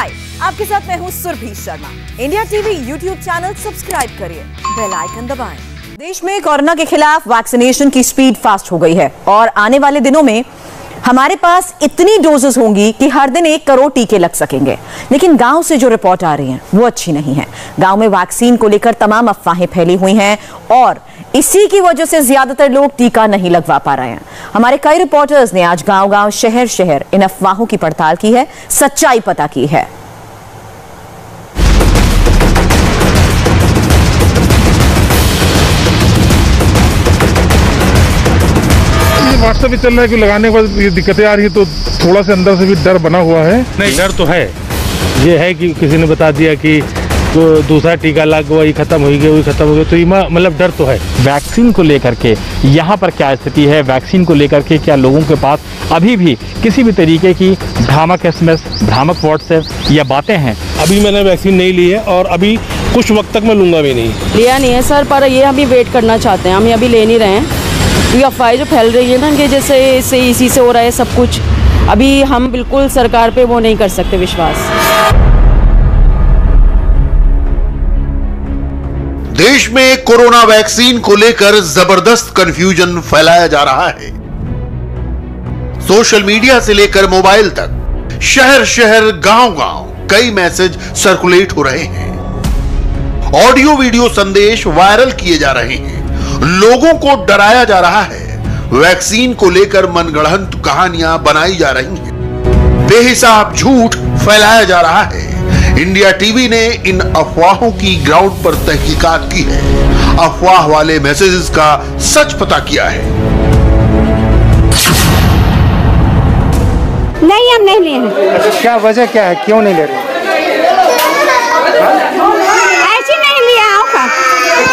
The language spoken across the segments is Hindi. हाय, आपके साथ मैं हूँ Surbhi Sharma. India TV YouTube channel subscribe करिए, बेल आइकन दबाएं। देश में कोरोना के खिलाफ वैक्सीनेशन की स्पीड फास्ट हो गई है और आने वाले दिनों में हमारे पास इतनी डोजेस होंगी कि हर दिन 1 करोड़ टीके लग सकेंगे। लेकिन गांव से जो रिपोर्ट आ रही है वो अच्छी नहीं है। गांव में वैक्सीन को लेकर तमाम अफवाहें फैली हुई हैं और इसी की वजह से ज्यादातर लोग टीका नहीं लगवा पा रहे हैं। हमारे कई रिपोर्टर्स ने आज गांव-गांव, शहर-शहर इन अफवाहों की पड़ताल की है, सच्चाई पता की है। वास्तव में चल रहा है कि लगाने के बाद ये दिक्कतें आ रही है, तो थोड़ा सा अंदर से भी डर बना हुआ है। नहीं, डर तो है, ये है कि किसी ने बता दिया कि तो दूसरा टीका लग हुआ, ये खत्म हो गया, वो खत्म हो गया, तो ये मतलब डर तो है। वैक्सीन को लेकर के यहाँ पर क्या स्थिति है, वैक्सीन को लेकर के क्या लोगों के पास अभी भी किसी भी तरीके की भ्रामक SMS, भ्रामक व्हाट्सएप या बातें हैं? अभी मैंने वैक्सीन नहीं ली है और अभी कुछ वक्त तक मैं लूँगा भी नहीं, लिया नहीं है सर, पर ये अभी वेट करना चाहते हैं, हम अभी ले नहीं रहे हैं। ये अफवाह जो फैल रही है ना कि जैसे इससे इसी से हो रहा है सब कुछ, अभी हम बिल्कुल सरकार पे वो नहीं कर सकते विश्वास। देश में कोरोना वैक्सीन को लेकर जबरदस्त कंफ्यूजन फैलाया जा रहा है। सोशल मीडिया से लेकर मोबाइल तक शहर शहर गांव गांव कई मैसेज सर्कुलेट हो रहे हैं, ऑडियो वीडियो संदेश वायरल किए जा रहे हैं, लोगों को डराया जा रहा है, वैक्सीन को लेकर मनगढ़ंत कहानियां बनाई जा रही हैं, बेहिसाब झूठ फैलाया जा रहा है। इंडिया टीवी ने इन अफवाहों की ग्राउंड पर तहकीकात की है, अफवाह वाले मैसेजेस का सच पता किया है। नहीं, हम नहीं ले रहे। क्या वजह क्या है, क्यों नहीं ले रहे?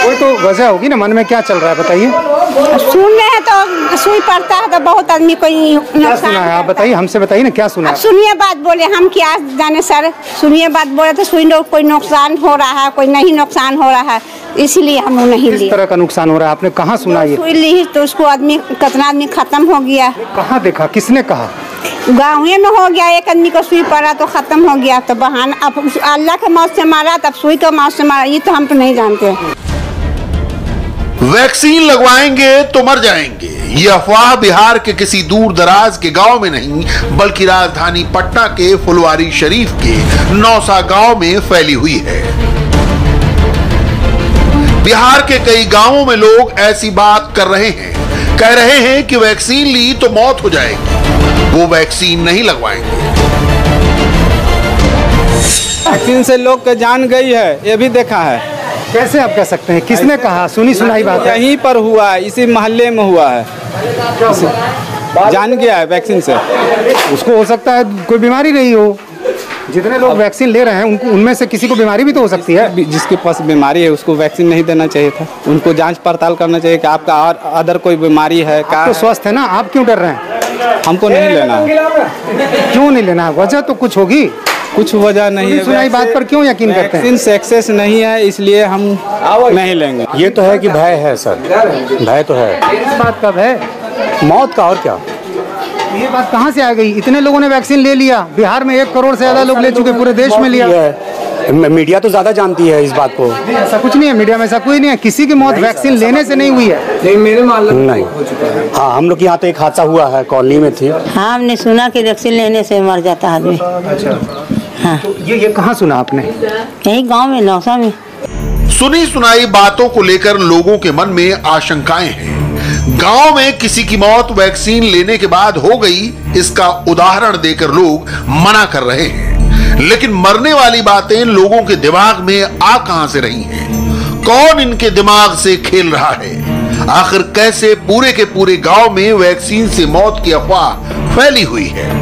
कोई तो वजह होगी ना, मन में क्या चल रहा है बताइए। सुन रहे हैं तो सुई पड़ता है तो बहुत आदमी को नुकसान। आप बताइए, हमसे बताइए ना क्या सुना। सुनिए बात बोले, हम क्या जाने सर, सुनिए बात बोले तो सुई कोई नुकसान हो रहा है, कोई नहीं नुकसान हो रहा है, इसीलिए हम नहीं लिए। किस तरह का नुकसान हो रहा है, आपने कहाँ सुना? ये सुई ली तो उसको आदमी, कितना आदमी खत्म हो गया। कहाँ देखा, किसने कहा? गाँव में हो गया, एक आदमी को सुई पड़ा तो खत्म हो गया, तो बहाना अब अल्लाह के मौत से मारा तब सुई के मौत से मारा, ये तो हम तो नहीं जानते। वैक्सीन लगवाएंगे तो मर जाएंगे, यह अफवाह बिहार के किसी दूर दराज के गांव में नहीं बल्कि राजधानी पटना के फुलवारी शरीफ के नौसा गांव में फैली हुई है। बिहार के कई गांवों में लोग ऐसी बात कर रहे हैं, कह रहे हैं कि वैक्सीन ली तो मौत हो जाएगी, वो वैक्सीन नहीं लगवाएंगे। वैक्सीन से लोग के जान गई है, ये भी देखा है। कैसे आप कह सकते हैं, किसने कहा? सुनी सुनाई बात है, यहीं पर हुआ है, इसी मोहल्ले में हुआ है, जान गया है वैक्सीन से। उसको हो सकता है कोई बीमारी नहीं हो, जितने लोग वैक्सीन ले रहे हैं उनको, उनमें से किसी को बीमारी भी तो हो सकती है। जिसके पास बीमारी है उसको वैक्सीन नहीं देना चाहिए था, उनको जांच पड़ताल करना चाहिए कि आपका और अदर कोई बीमारी है क्या। तो स्वस्थ है ना, आप क्यों डर रहे हैं? हमको नहीं लेना। क्यों नहीं लेना, वजह तो कुछ होगी। कुछ वजह नहीं है, सुनाई बात पर क्यों यकीन करते हैं? वैक्सीन से एक्सेस नहीं है, इसलिए हम नहीं लेंगे। ये तो है कि भय है सर, भय तो है। इस बात का भय, मौत का, और क्या। ये बात कहाँ से आ गई? इतने लोगों ने वैक्सीन ले लिया, बिहार में 1 करोड़ से ज़्यादा लोग ले चुके, पूरे देश में लिया है। मीडिया तो ज़्यादा जानती है इस बात को। ऐसा कुछ नहीं है, मीडिया में ऐसा कोई नहीं है, किसी की मौत वैक्सीन लेने से नहीं हुई है, मेरे नहीं। हाँ, हम लोग यहाँ तो एक हादसा हुआ है, कॉलोनी में थी। हाँ, हमने सुना कि वैक्सीन लेने से मर जाता आदमी। हाँ। तो ये कहाँ सुना आपने? यही गांव में, नौसा में। सुनी सुनाई बातों को लेकर लोगों के मन में आशंकाएं हैं। गांव में किसी की मौत वैक्सीन लेने के बाद हो गई, इसका उदाहरण देकर लोग मना कर रहे हैं। लेकिन मरने वाली बातें लोगों के दिमाग में आ कहां से रही हैं? कौन इनके दिमाग से खेल रहा है? आखिर कैसे पूरे के पूरे गाँव में वैक्सीन से मौत की अफवाह फैली हुई है?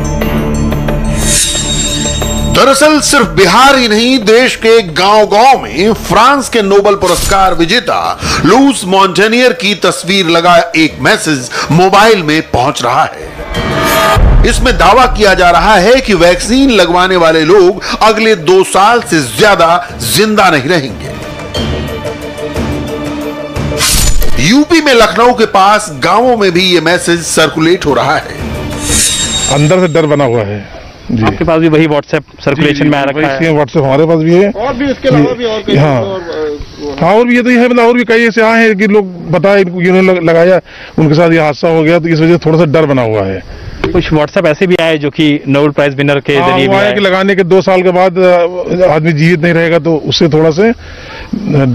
दरअसल सिर्फ बिहार ही नहीं, देश के गांव गांव में फ्रांस के नोबेल पुरस्कार विजेता लूइस मॉन्टेनियर की तस्वीर लगा एक मैसेज मोबाइल में पहुंच रहा है। इसमें दावा किया जा रहा है कि वैक्सीन लगवाने वाले लोग अगले 2 साल से ज्यादा जिंदा नहीं रहेंगे। यूपी में लखनऊ के पास गांवों में भी ये मैसेज सर्कुलेट हो रहा है। अंदर से डर बना हुआ है, आपके पास भी वही व्हाट्सएप सर्कुलेशन में आ रखा है? व्हाट्सएप हमारे पास भी है और भी उसके अलावा भी और हाँ और भी ये तो है मतलब और भी कई ऐसे आए हैं कि लोग बताए इन्होंने लगाया उनके साथ ये हादसा हो गया तो इस वजह से थोड़ा सा डर बना हुआ है। कुछ व्हाट्सएप ऐसे भी आए जो कि नोबेल प्राइज विनर के जरिए आया कि लगाने के 2 साल के बाद आदमी जीवित नहीं रहेगा तो उससे थोड़ा से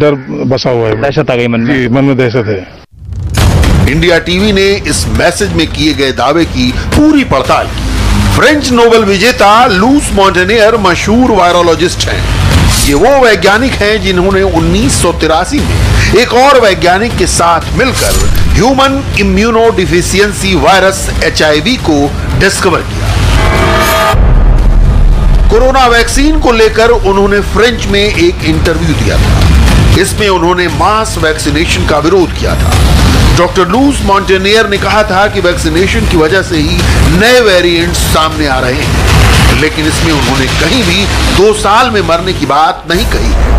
डर बसा हुआ है। दहशत आ गई मन में। जी, मन में दहशत है। इंडिया टीवी ने इस मैसेज में किए गए दावे की पूरी पड़ताल की। फ्रेंच नोबेल विजेता लूइस मॉन्टेनियर मशहूर वायरोलॉजिस्ट हैं। ये वो वैज्ञानिक हैं जिन्होंने 1983 में एक और वैज्ञानिक के साथ मिलकर human immuno deficiency virus HIV को डिस्कवर किया। कोरोना वैक्सीन को लेकर उन्होंने फ्रेंच में एक इंटरव्यू दिया था। इसमें उन्होंने मास वैक्सीनेशन का विरोध किया था। डॉक्टर लूइस मॉन्टेनियर ने कहा था कि वैक्सीनेशन की वजह से ही नए वेरिएंट सामने आ रहे हैं, लेकिन इसमें उन्होंने कहीं भी 2 साल में मरने की बात नहीं कही।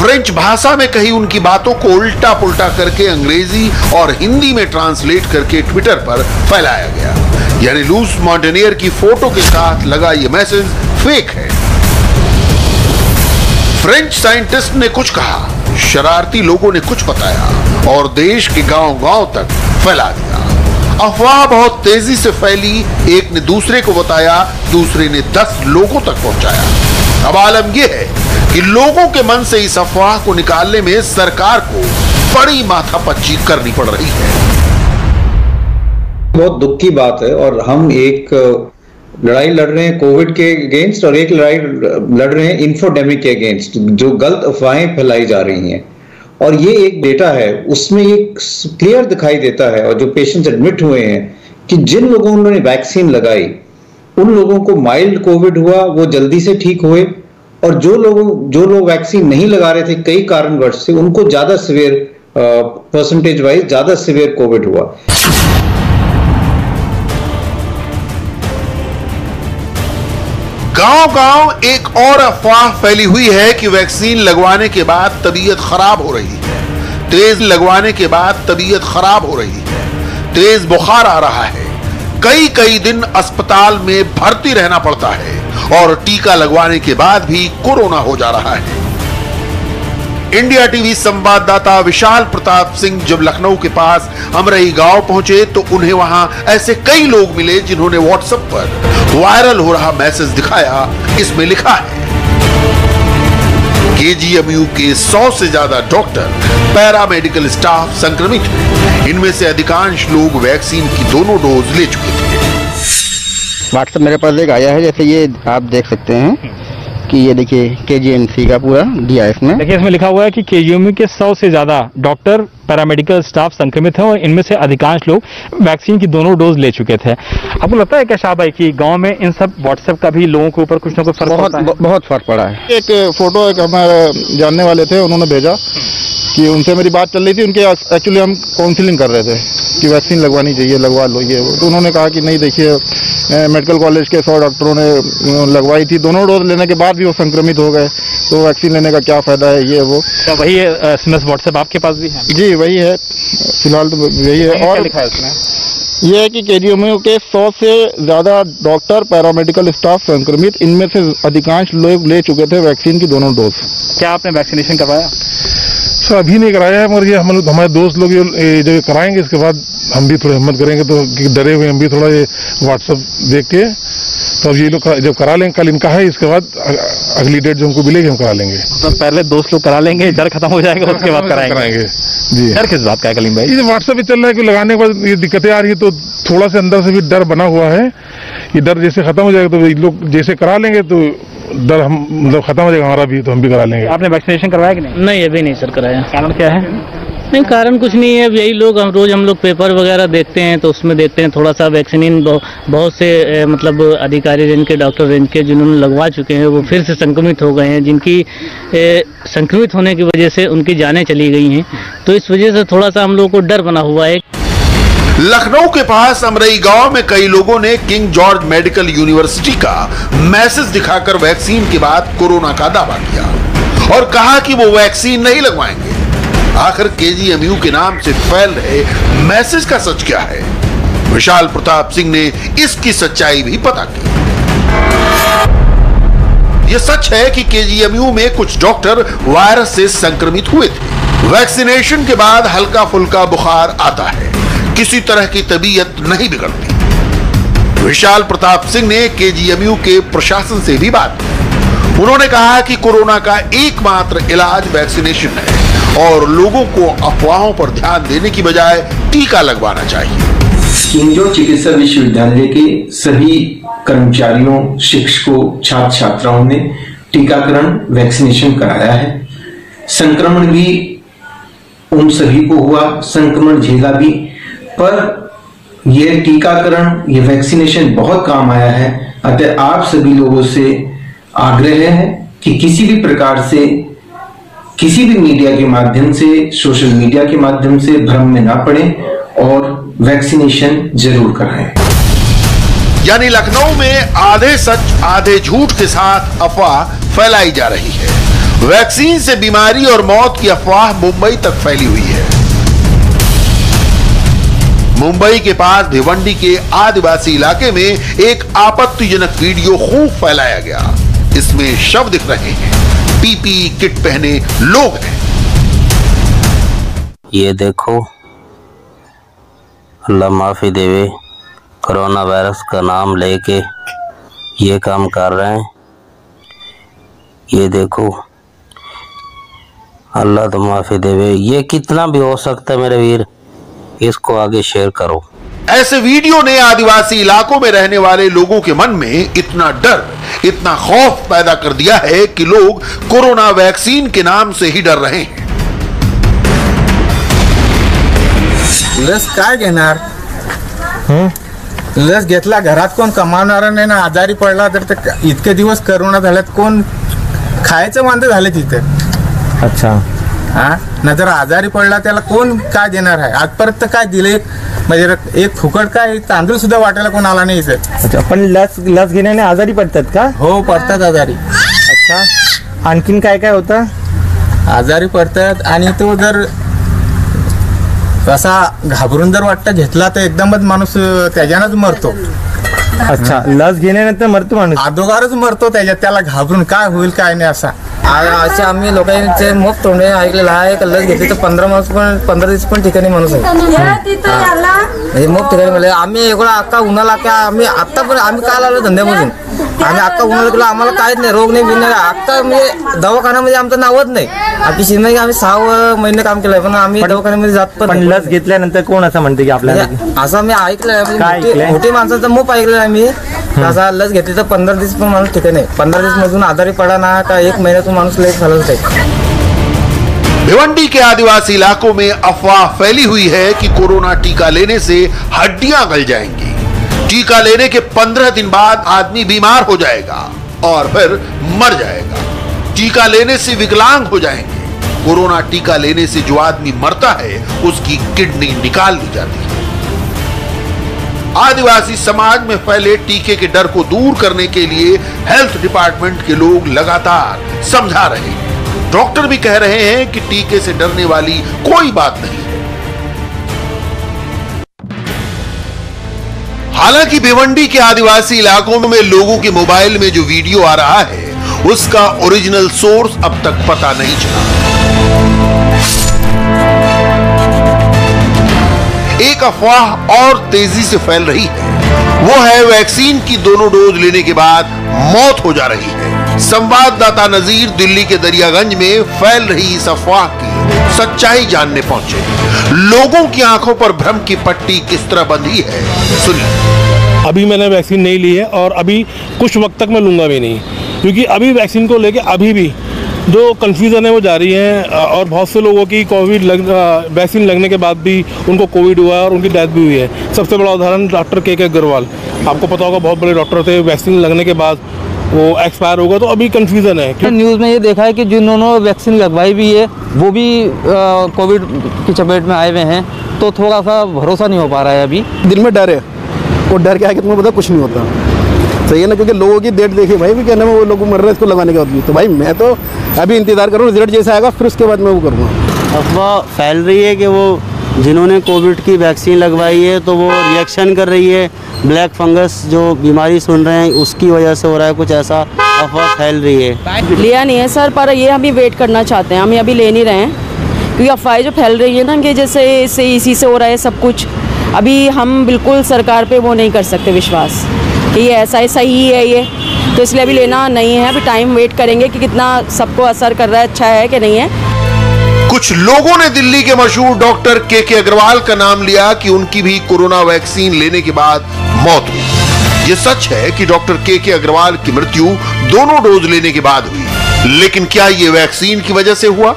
फ्रेंच भाषा में कही उनकी बातों को उल्टा पुल्टा करके अंग्रेजी और हिंदी में ट्रांसलेट करके ट्विटर पर फैलाया गया। यानी लूइस मॉन्टेनियर की फोटो के साथ लगा यह मैसेज फेक है। फ्रेंच साइंटिस्ट ने कुछ कहा, शरारती लोगों ने कुछ बताया और देश के गांव-गांव तक फैला दिया। अफवाह बहुत तेजी से फैली, एक ने दूसरे को बताया, दूसरे ने 10 लोगों तक पहुंचाया। अब आलम यह है कि लोगों के मन से इस अफवाह को निकालने में सरकार को बड़ी माथापच्ची करनी पड़ रही है। बहुत दुख की बात है और हम एक लड़ाई लड़ रहे हैं कोविड के अगेंस्ट और एक लड़ाई लड़ रहे हैं इन्फोडेमिक के अगेंस्ट, जो गलत अफवाहें फैलाई जा रही हैं। और ये एक डेटा है, उसमें ये क्लियर दिखाई देता है और जो पेशेंट्स एडमिट हुए हैं कि जिन लोगों ने वैक्सीन लगाई उन लोगों को माइल्ड कोविड हुआ, वो जल्दी से ठीक हुए, और जो लोग वैक्सीन नहीं लगा रहे थे कई कारणवश से, उनको ज्यादा सीवियर परसेंटेज वाइज ज्यादा सीवियर कोविड हुआ। गांव-गांव एक और अफवाह फैली हुई है कि वैक्सीन लगवाने के बाद तबीयत खराब हो रही है, तेज लगवाने के बाद तबीयत खराब हो रही है, तेज बुखार आ रहा है, कई दिन अस्पताल में भर्ती रहना पड़ता है और टीका लगवाने के बाद भी कोरोना हो जा रहा है। इंडिया टीवी संवाददाता विशाल प्रताप सिंह जब लखनऊ के पास अमरही गांव पहुंचे तो उन्हें वहां ऐसे कई लोग मिले जिन्होंने व्हाट्सएप पर वायरल हो रहा मैसेज दिखाया। इसमें लिखा है KGMU के 100 से ज्यादा डॉक्टर, पैरामेडिकल स्टाफ संक्रमित हैं। इनमें से अधिकांश लोग वैक्सीन की दोनों डोज ले चुके थे। व्हाट्सएप मेरे पास एक आया है, जैसे ये आप देख सकते हैं कि ये देखिए KGMC का पूरा दिया है। इसमें देखिए, इसमें लिखा हुआ है कि KGMU के 100 से ज्यादा डॉक्टर, पैरामेडिकल स्टाफ संक्रमित हैं और इनमें से अधिकांश लोग वैक्सीन की दोनों डोज ले चुके थे। आपको लगता है क्या शाह भाई कि गांव में इन सब व्हाट्सएप का भी लोगों के ऊपर कुछ ना कुछ फर्क पड़ता है? बहुत फर्क पड़ा है। एक फोटो एक हमारे जानने वाले थे, उन्होंने भेजा कि उनसे मेरी बात चल रही थी, उनके एक्चुअली हम काउंसिलिंग कर रहे थे कि वैक्सीन लगवानी चाहिए, लगवा लो ये। तो उन्होंने कहा कि नहीं देखिए, मेडिकल कॉलेज के 100 डॉक्टरों ने लगवाई थी, दोनों डोज लेने के बाद भी वो संक्रमित हो गए, तो वैक्सीन लेने का क्या फ़ायदा है ये वो। क्या वही है SMS व्हाट्सएप आपके पास भी है? जी वही है, फिलहाल तो वही है। और लिखा है इसमें यह है कि KGMU के 100 से ज़्यादा डॉक्टर, पैरामेडिकल स्टाफ संक्रमित, इनमें से अधिकांश लोग ले चुके थे वैक्सीन की दोनों डोज। क्या आपने वैक्सीनेशन करवाया? सर अभी नहीं कराया है, मगर ये हमारे दोस्त लोग जब कराएंगे इसके बाद हम भी थोड़ी हिम्मत करेंगे, तो डरे हुए हम भी थोड़ा ये व्हाट्सएप देख के, तो अब ये लोग जब करा लेंगे, कल इनका है, इसके बाद अगली डेट जो हमको मिलेगी हम करा लेंगे। तो पहले दोस्त लोग करा लेंगे, डर खत्म हो जाएगा, उसके बाद कराएंगे। जी डर किस बात का है कलीम भाई? ये व्हाट्सएप पे चल रहा है कि लगाने के बाद ये दिक्कतें आ रही है, तो थोड़ा सा अंदर से भी डर बना हुआ है। ये डर जैसे खत्म हो जाएगा तो ये लोग जैसे करा लेंगे तो डर हम मतलब खत्म हो जाएगा हमारा भी, तो हम भी करा लेंगे। आपने वैक्सीनेशन करवाया कि नहीं? नहीं अभी नहीं सर कराया। कारण क्या है? नहीं कारण कुछ नहीं है, यही लोग हम रोज पेपर वगैरह देखते हैं तो उसमें देखते हैं थोड़ा सा वैक्सीन बहुत से मतलब अधिकारी रेंज के, डॉक्टर रेंज के जिन्होंने लगवा चुके हैं वो फिर से संक्रमित हो गए हैं, जिनकी संक्रमित होने की वजह से उनकी जानें चली गई हैं, तो इस वजह से थोड़ा सा हम लोगों को डर बना हुआ है। लखनऊ के पास अमरई गांव में कई लोगों ने किंग जॉर्ज मेडिकल यूनिवर्सिटी का मैसेज दिखाकर वैक्सीन के बाद कोरोना का दावा किया और कहा कि वो वैक्सीन नहीं लगवाएंगे। आखिर KGMU के नाम से फैल रहे मैसेज का सच क्या है? विशाल प्रताप सिंह ने इसकी सच्चाई भी पता की। यह सच है कि केजीएमयू में कुछ डॉक्टर वायरस से संक्रमित हुए थे। वैक्सीनेशन के बाद हल्का फुल्का बुखार आता है, किसी तरह की तबीयत नहीं बिगड़ती। विशाल प्रताप सिंह ने केजीएमयू के प्रशासन से भी बात की। उन्होंने कहा कि कोरोना का एकमात्र इलाज वैक्सीनेशन है और लोगों को अफवाहों पर ध्यान देने की बजाय टीका लगवाना चाहिए। किंग जॉर्ज चिकित्सा विश्वविद्यालय के सभी कर्मचारियों, शिक्षकों, छात्र छात्राओं ने टीकाकरण वैक्सीनेशन कराया है। संक्रमण भी उन सभी को हुआ, संक्रमण झेला भी, पर यह टीकाकरण, यह वैक्सीनेशन बहुत काम आया है। अतः आप सभी लोगों से आग्रह है कि किसी भी प्रकार से, किसी भी मीडिया के माध्यम से, सोशल मीडिया के माध्यम से भ्रम में ना पड़े और वैक्सीनेशन जरूर कराएं। यानी लखनऊ में आधे सच आधे झूठ के साथ अफवाह फैलाई जा रही है। वैक्सीन से बीमारी और मौत की अफवाह मुंबई तक फैली हुई है। मुंबई के पास भिवंडी के आदिवासी इलाके में एक आपत्तिजनक वीडियो खूब फैलाया गया। इसमें शव दिख रहे हैं, पीपीई किट पहने लोग हैं। ये देखो, अल्लाह माफी देवे, कोरोना वायरस का नाम लेके ये काम कर रहे हैं। ये देखो, अल्लाह तो माफी देवे। ये कितना भी हो सकता है मेरे वीर, इसको आगे शेयर करो। ऐसे वीडियो ने आदिवासी इलाकों में रहने वाले लोगों के मन में इतना डर, इतना खौफ पैदा कर दिया है कि लोग कोरोना वैक्सीन के नाम से ही डर रहे हैं। लस काय घेणार? लस घेतला घरात कोण कमावणार नाही ना, आजारी पडला तर इतके दिवस कोरोना झाल्यात कोण खायचं वांदे झाले तिथे। अच्छा हाँ, ना जर आजारी पडला त्याला कोण काय देणार आहे? आजपर्यंत काय दिले म्हणजे एक फुकट काय तांदूळ सुद्धा वाटायला कोण आला नाही सर। अच्छा, पण लस घेण्याने आजारी पडतात का? हो, पडतात आजारी। अच्छा, आणखीन काय काय होतं? आजारी पडतात आणि तो जर असा घाबरून जर वाटतं घेतला तर एकदमच माणूस त्याच्यानंच मरतो। अच्छा, लस घेण्यानंतर मरतो माणूस, अदोगारच मरतो त्याच्यात, त्याला घाबरून काय होईल काय नाही असा। अच्छा, आम्ही लोकांचे मग तोंडे ऐकलेलं आहे का लस घेतली तर 15 दिवस पण ठिकाणी माणूस आहे मग ठिकाणी म्हणजे आम्ही एवढा अक्का उन्हाला का आम्ही आतापर्यंत आम्ही काय लावलो धंद्यामधून आणि अक्का उन्हाला तुला आम्हाला काहीच नाही, रोग नाही बिन अक्का म्हणजे दवाखान्यामध्ये आमचं नावच नाही। आम्ही शिंदे की आम्ही 6 महिने काम केलंय पण आम्ही दवाखान्यामध्ये जात पण लस घेतल्यानंतर कोण असं म्हणते की आपल्याला असं मी ऐकलंय मोठी माणसाचं मोप ऐकलं आम्ही असा लस घेतली तर 15 दिवस पण माणूस ठिकाणी 15 दिवस मधून आजारी पडा ना का 1 महिना तो माणूस लय फलत आहे। भिवंडी के आदिवासी इलाकों में अफवाह फैली हुई है कि कोरोना टीका लेने से हड्डियां गल जाएंगी, टीका लेने के 15 दिन बाद आदमी बीमार हो जाएगा और फिर मर जाएगा, टीका लेने से विकलांग हो जाएंगे। कोरोना टीका लेने से जो आदमी मरता है उसकी किडनी निकाल ली जाती है। आदिवासी समाज में फैले टीके के डर को दूर करने के लिए हेल्थ डिपार्टमेंट के लोग लगातार समझा रहे हैं। डॉक्टर भी कह रहे हैं कि टीके से डरने वाली कोई बात नहीं है। हालांकि भिवंडी के आदिवासी इलाकों में लोगों के मोबाइल में जो वीडियो आ रहा है उसका ओरिजिनल सोर्स अब तक पता नहीं चला। एक अफवाह और तेजी से फैल रही है, वो है वैक्सीन की दोनों डोज लेने के बाद मौत हो जा रही है। संवाददाता नजीर दिल्ली के दरियागंज में फैल रही इस अफवाह की सच्चाई जानने पहुंचे। लोगों की आंखों पर भ्रम की पट्टी किस तरह बंधी है, सुनिए। अभी मैंने वैक्सीन नहीं ली है और अभी कुछ वक्त तक मैं लूंगा भी नहीं, क्योंकि अभी वैक्सीन को लेकर अभी भी जो कन्फ्यूज़न है वो जारी है और बहुत से लोगों की कोविड वैक्सीन लगने के बाद भी उनको कोविड हुआ है और उनकी डेथ भी हुई है। सबसे बड़ा उदाहरण डॉक्टर के अग्रवाल, आपको पता होगा, बहुत बड़े डॉक्टर थे, वैक्सीन लगने के बाद वो एक्सपायर होगा, तो अभी कन्फ्यूज़न है। न्यूज़ में ये देखा है कि जिन्होंने वैक्सीन लगवाई भी है वो भी कोविड की चपेट में आए हुए हैं, तो थोड़ा सा भरोसा नहीं हो पा रहा है। अभी दिल में डर है, वो डर क्या है कि तुम्हें पता कुछ नहीं होता, सही है ना, क्योंकि लोगों की डेट देखिए भाई, भी कहना वो लोग मर रहे हैं इसको लगाने के बाद। तो भाई मैं तो अभी इंतज़ार करूँ, रिजल्ट जैसा आएगा फिर उसके बाद मैं वो करूँगा। अफवाह फैल रही है कि वो जिन्होंने कोविड की वैक्सीन लगवाई है तो वो रिएक्शन कर रही है। ब्लैक फंगस जो बीमारी सुन रहे हैं उसकी वजह से हो रहा है, कुछ ऐसा अफवाह फैल रही है। लिया नहीं है सर, पर ये हम वेट करना चाहते हैं, हम अभी ले नहीं रहे हैं क्योंकि अफवाह जो फैल रही है ना कि जैसे इससे इसी से हो रहा है सब कुछ। अभी हम बिल्कुल सरकार पे वो नहीं कर सकते विश्वास कि ये ऐसा है, सही है ये, तो इसलिए अभी लेना नहीं है। अभी टाइम वेट करेंगे कि कितना सबको असर कर रहा है, अच्छा है कि नहीं है। कुछ लोगों ने दिल्ली के मशहूर डॉक्टर के अग्रवाल का नाम लिया कि उनकी भी कोरोना वैक्सीन लेने के बाद मौत हुई। ये सच है कि डॉक्टर के अग्रवाल की मृत्यु दोनों डोज लेने के बाद हुई, लेकिन क्या ये वैक्सीन की वजह से हुआ?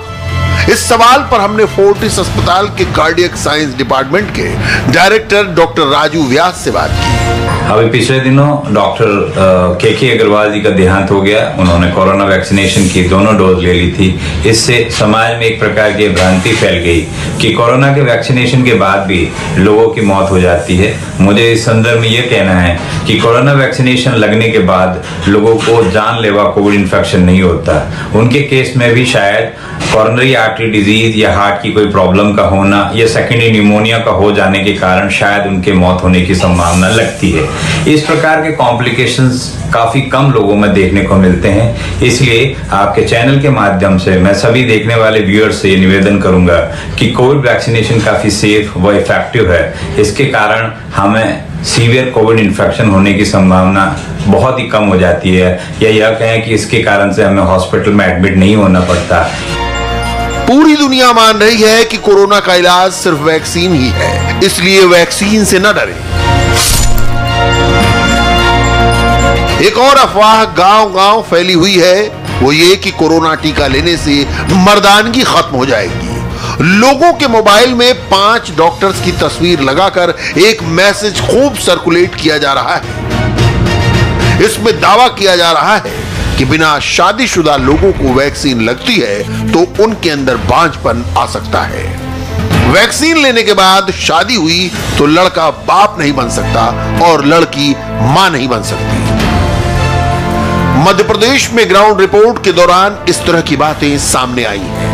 इस सवाल पर हमने फोर्टिस अस्पताल के कार्डियक साइंस डिपार्टमेंट के डायरेक्टर डॉक्टर राजू व्यास से बात की। अभी पिछले दिनों डॉक्टर के अग्रवाल जी का देहांत हो गया। उन्होंने कोरोना वैक्सीनेशन की दोनों डोज ले ली थी। इससे समाज में एक प्रकार की भ्रांति फैल गई कि कोरोना के वैक्सीनेशन के बाद भी लोगों की मौत हो जाती है। मुझे इस संदर्भ में यह कहना है कि कोरोना वैक्सीनेशन लगने के बाद लोगों को जानलेवा कोविड इन्फेक्शन नहीं होता। उनके केस में भी शायद कोरोनरी आर्टरी डिजीज या हार्ट की कोई प्रॉब्लम का होना या सेकेंडरी न्यूमोनिया का हो जाने के कारण शायद उनके मौत होने की संभावना लगती है। इस प्रकार के कॉम्प्लिकेशंस काफी कम लोगों में देखने को मिलते हैं। इसलिए आपके चैनल के माध्यम से मैं सभी देखने वाले व्यूअर्स से निवेदन करूंगा कि कोविड वैक्सीनेशन काफी सेफ व इफेक्टिव है। इसके कारण हमें सीवियर कोविड इन्फेक्शन होने की संभावना बहुत ही कम हो जाती है, या यह कहें कि इसके कारण से हमें हॉस्पिटल में एडमिट नहीं होना पड़ता। पूरी दुनिया मान रही है कि कोरोना का इलाज सिर्फ वैक्सीन ही है, इसलिए वैक्सीन से न डरें। एक और अफवाह गांव-गांव फैली हुई है, वो ये कि कोरोना टीका लेने से मर्दानगी खत्म हो जाएगी। लोगों के मोबाइल में 5 डॉक्टर्स की तस्वीर लगाकर एक मैसेज खूब सर्कुलेट किया जा रहा है। इसमें दावा किया जा रहा है कि बिना शादीशुदा लोगों को वैक्सीन लगती है तो उनके अंदर बांझपन आ सकता है। वैक्सीन लेने के बाद शादी हुई तो लड़का बाप नहीं बन सकता और लड़की मां नहीं बन सकती। मध्य प्रदेश में ग्राउंड रिपोर्ट के दौरान इस तरह की बातें सामने आई हैं।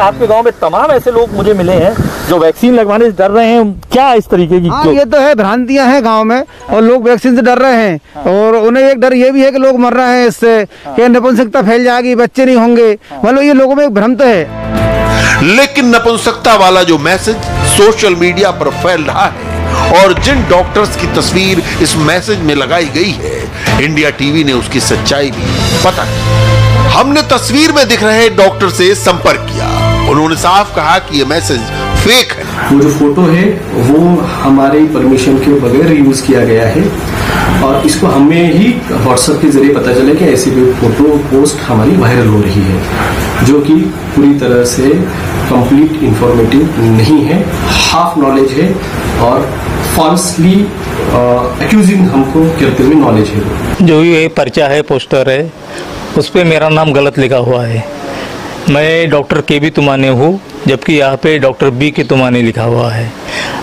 आपके गांव में तमाम ऐसे लोग मुझे मिले हैं जो वैक्सीन लगवाने से डर रहे हैं, क्या इस तरीके की? हाँ, ये तो है, भ्रांतियां हैं गांव में और लोग वैक्सीन से डर रहे हैं। हाँ। और उन्हें एक डर ये भी है कि लोग मर रहे हैं इससे। हाँ। कि नपुंसकता फैल जाएगी, बच्चे नहीं होंगे। हाँ। मतलब ये लोगों में एक भ्रम तो है, लेकिन नपुंसकता वाला जो मैसेज सोशल मीडिया पर फैल रहा है और जिन डॉक्टर्स की तस्वीर इस मैसेज में लगाई गई है, इंडिया टीवी ने उसकी सच्चाई भी पता की। हमने तस्वीर में दिख रहे डॉक्टर से संपर्क किया। उन्होंने साफ कहा कि ये मैसेज फेक है। वो जो फोटो है वो हमारे परमिशन के बगैर यूज किया गया है और इसको हमें ही व्हाट्सएप के जरिए पता चला कि ऐसी भी फोटो पोस्ट हमारी वायरल हो रही है, जो कि पूरी तरह से कंप्लीट इंफॉर्मेटिव नहीं है, हाफ नॉलेज है और फॉल्सली एक्यूजिंग हमको करते हुए नॉलेज है। जो ये पर्चा है, पोस्टर है, उस पर मेरा नाम गलत लिखा हुआ है। मैं डॉक्टर के बी तुमा ने हूँ, जबकि यहाँ पे डॉक्टर बी के तुमा ने लिखा हुआ है।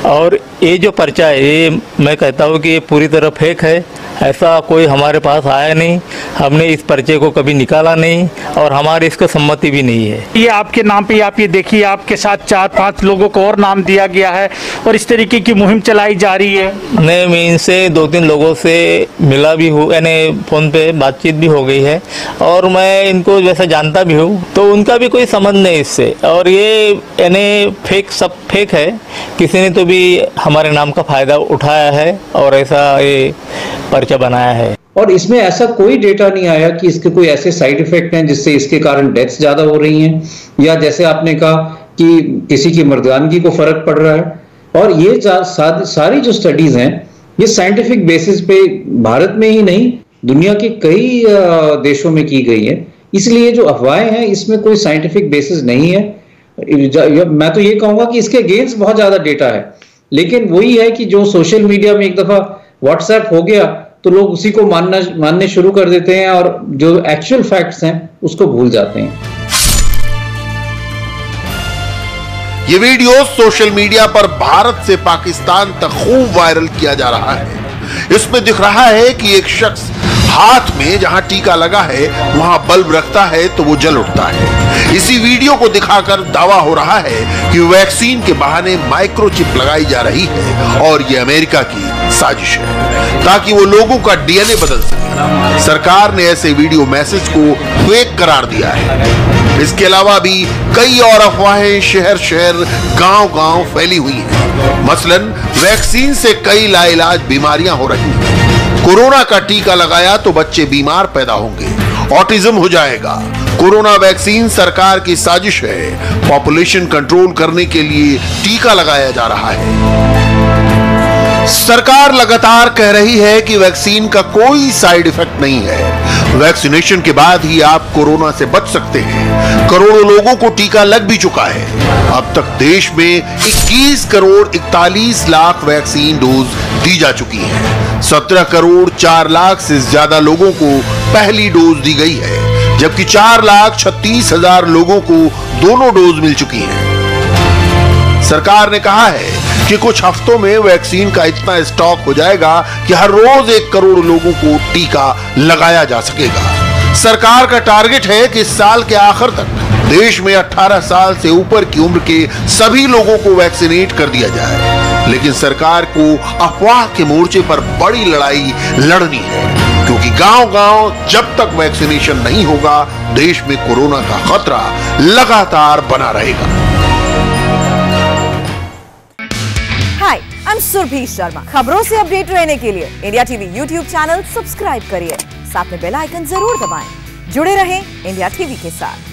और ये जो पर्चा है, ये मैं कहता हूँ कि ये पूरी तरह फेक है। ऐसा कोई हमारे पास आया नहीं, हमने इस पर्चे को कभी निकाला नहीं और हमारे इसको सम्मति भी नहीं है। ये आपके नाम पे आप ये देखिए, आपके साथ 4-5 लोगों को और नाम दिया गया है और इस तरीके की मुहिम चलाई जा रही है। नहीं, मैं इनसे 2-3 लोगों से मिला भी हूँ, यानी फोन पे बातचीत भी हो गई है और मैं इनको वैसा जानता भी हूँ, तो उनका भी कोई संबंध नहीं इससे। और ये यानी फेक, सब फेक है। किसी ने तो भी हमारे नाम का फायदा उठाया है और ऐसा ये पर्चा बनाया है। और इसमें ऐसा कोई डेटा नहीं आया कि इसके कोई ऐसे साइड इफेक्ट हैं जिससे इसके कारण डेथ्स ज्यादा हो रही हैं, या जैसे आपने कहा कि किसी की मर्दानगी को फर्क पड़ रहा है। और ये सारी जो स्टडीज हैं, ये साइंटिफिक बेसिस पे भारत में ही नहीं दुनिया के कई देशों में की गई है। इसलिए जो अफवाहें हैं इसमें कोई साइंटिफिक बेसिस नहीं है। मैं तो ये कहूंगा कि इसके अगेंस्ट बहुत ज्यादा डेटा है, लेकिन वही है कि जो सोशल मीडिया में एक दफा व्हाट्सएप हो गया तो लोग उसी को मानने शुरू कर देते हैं और जो एक्चुअल फैक्ट्स हैं उसको भूल जाते हैं। ये वीडियो सोशल मीडिया पर भारत से पाकिस्तान तक खूब वायरल किया जा रहा है। इसमें दिख रहा है कि एक शख्स हाथ में जहां टीका लगा है वहां बल्ब रखता है तो वो जल उठता है। इसी वीडियो को दिखाकर दावा हो रहा है कि वैक्सीन के बहाने माइक्रोचिप लगाई जा रही है और ये अमेरिका की साजिश है ताकि वो लोगों का DNA बदल सके। सरकार ने ऐसे वीडियो मैसेज को फेक करार दिया है। इसके अलावा भी कई और अफवाहें शहर शहर गांव गांव फैली हुई हैं। मसलन वैक्सीन से कई लाइलाज बीमारियां हो रही हैं। कोरोना का टीका लगाया तो बच्चे बीमार पैदा होंगे, ऑटिज्म हो जाएगा। कोरोना वैक्सीन सरकार की साजिश है। पॉपुलेशन कंट्रोल करने के लिए टीका लगाया जा रहा है। सरकार लगातार कह रही है कि वैक्सीन का कोई साइड इफेक्ट नहीं है, वैक्सीनेशन के बाद ही आप कोरोना से बच सकते हैं। करोड़ों लोगों को टीका लग भी चुका है। अब तक देश में 21 करोड़ 41 लाख वैक्सीन डोज दी जा चुकी है। 17 करोड़ 4 लाख से ज्यादा लोगों को पहली डोज दी गई है, जबकि 4,36,000 लोगों को दोनों डोज मिल चुकी है। सरकार ने कहा है कि कुछ हफ्तों में वैक्सीन का इतना स्टॉक हो जाएगा कि हर रोज 1 करोड़ लोगों को टीका लगाया जा सकेगा। सरकार का टारगेट है कि इस साल के आखिर तक देश में 18 साल से ऊपर की उम्र के सभी लोगों को वैक्सीनेट कर दिया जाए। लेकिन सरकार को अफवाह के मोर्चे पर बड़ी लड़ाई लड़नी है, क्योंकि गांव-गांव जब तक वैक्सीनेशन नहीं होगा देश में कोरोना का खतरा लगातार बना रहेगा। सुरभी शर्मा, खबरों से अपडेट रहने के लिए India TV YouTube channel subscribe करिए, साथ में बेल आइकन जरूर दबाएं। जुड़े रहें इंडिया टीवी के साथ।